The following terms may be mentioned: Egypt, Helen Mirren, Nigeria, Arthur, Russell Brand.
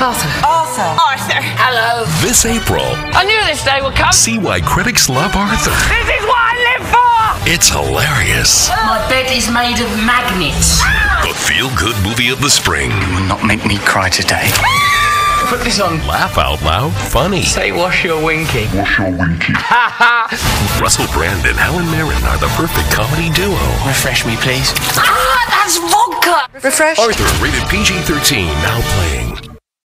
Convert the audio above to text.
Arthur. Hello. This April. I knew this day would come. See why critics love Arthur. This is what I live for. It's hilarious. My bed is made of magnets. The feel-good movie of the spring. You will not make me cry today. Put this on. Laugh out loud. Funny. Say wash your winky. Wash your winky. Ha ha. Russell Brand and Helen Mirren are the perfect comedy duo. Refresh me, please. Ah, that's vodka. Refresh. Arthur, rated PG-13, now playing.